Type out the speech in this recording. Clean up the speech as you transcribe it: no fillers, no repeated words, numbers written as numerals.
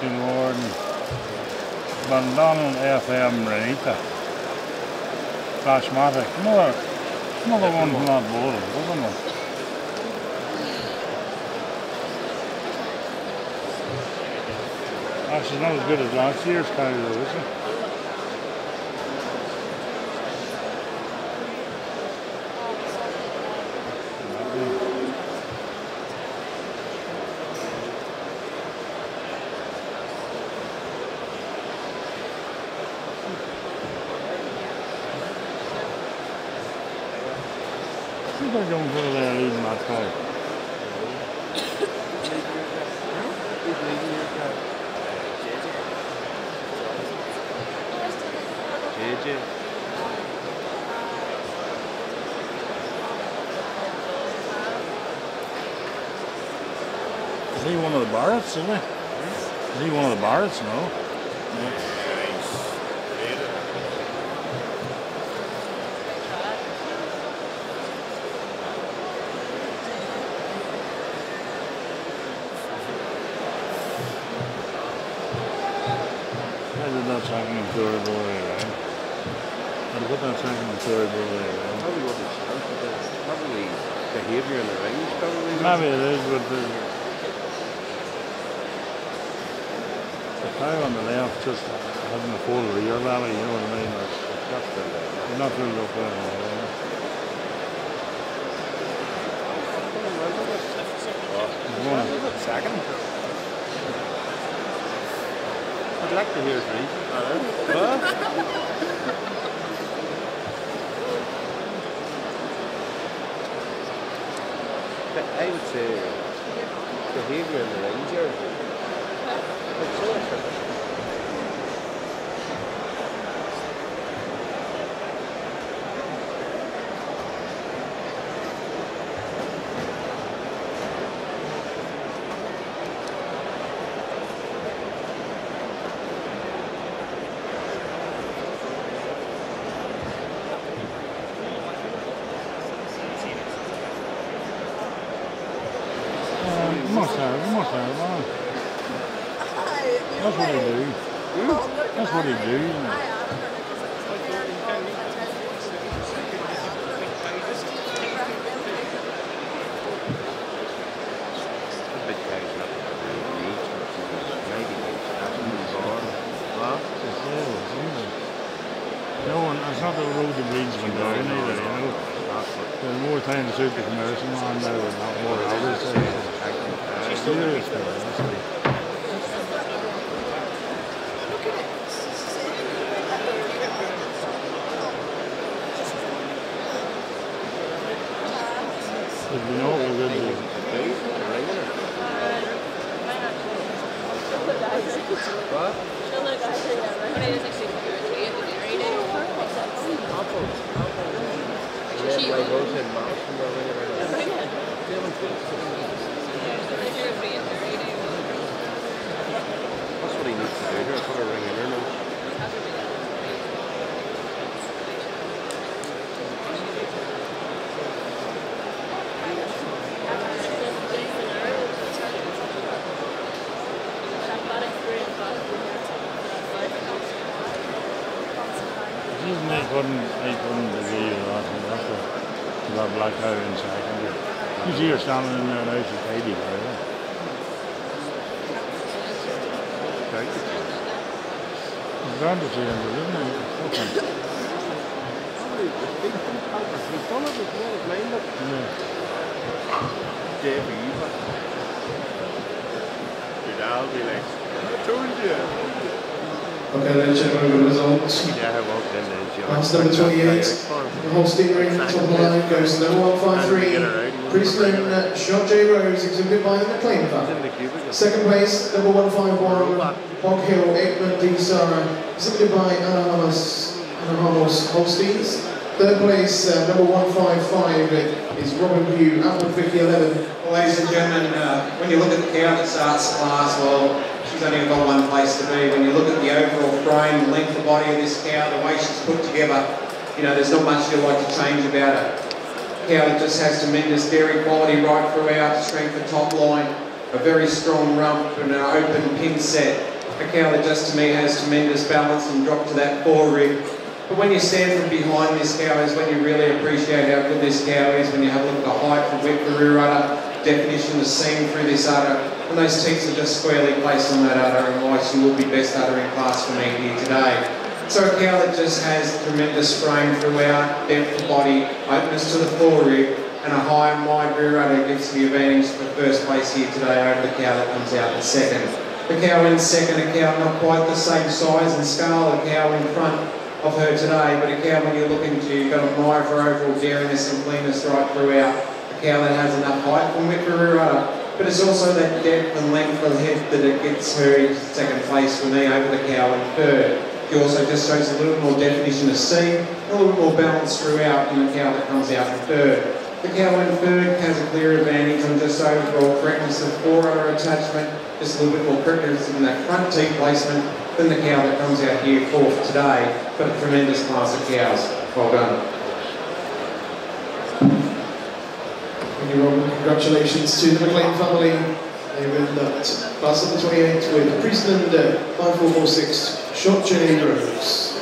toward Bandanan FM rate. Flashmatic. Another one from that border, wasn't it? Actually, not as good as last year's car though, is it? Is he one of the Barretts, isn't he? Is he one of the Barretts? No. I did that second and third boy, right? I put that second and third boy, right? Probably behaviour in the rings, probably. Maybe it is, but the car on the left just having a full rear rally, you know what I mean? It's not filled up there. I'd like to hear it, please. What? I would say behaviour in the Ranger. It's so interesting. You're standing in there now, it's a baby, right? Okay. It's grand to see him, isn't it? Okay. He's done it with one of mine, look. Yeah. Dave, are you back? Dude, I'll be like, I told you. Okay, then check over the results. Yeah, I walked in there, John. Master number 28, the Holstein Ring from top of the line goes to number 153. Priestland Shot J Rose exhibited by the McLean Family. Second place, number 151, Boghill Aikman Sara, exhibited by Annahamas Holsteins. Third place, number 155, is Robinview Atwood Vicky 11. Ladies and gentlemen, when you look at the car that starts class, well, she's only got one place to be. When you look at the overall frame, the length of body of this cow, the way she's put together, you know, there's not much you'd like to change about it. That just has tremendous dairy quality right throughout, strength of top line, a very strong rump and an open pin set. A cow that just to me has tremendous balance and drop to that forewing. But when you stand from behind this cow is when you really appreciate how good this cow is, when you have a look at the height, the width, the rear udder, definition is seen through this udder, and those teats are just squarely placed on that udder, and why she will be best udder in class for me here today. So a cow that just has tremendous frame throughout, depth of body, openness to the fore rib, and a high and wide rear udder gives me advantage for the first place here today over the cow that comes out in second. The cow in second, a cow not quite the same size and scale, a cow in front of her today, but a cow when you're looking to, you've got a eye for overall daringness and cleanness right throughout. A cow that has enough height from width rear udder, but it's also that depth and length of head that it gets her in second place for me over the cow in third. He also just shows a little more definition of seam, a little more balance throughout in the cow that comes out in third. The cow in third has a clear advantage on just overall correctness of forerunner attachment, just a little bit more correctness in that front teat placement than the cow that comes out here fourth today, but a tremendous class of cows. Well done. Thank you, Robin. Congratulations to the McLean family. They win that class of the 28th with Priestland 5446 Shot J Rose.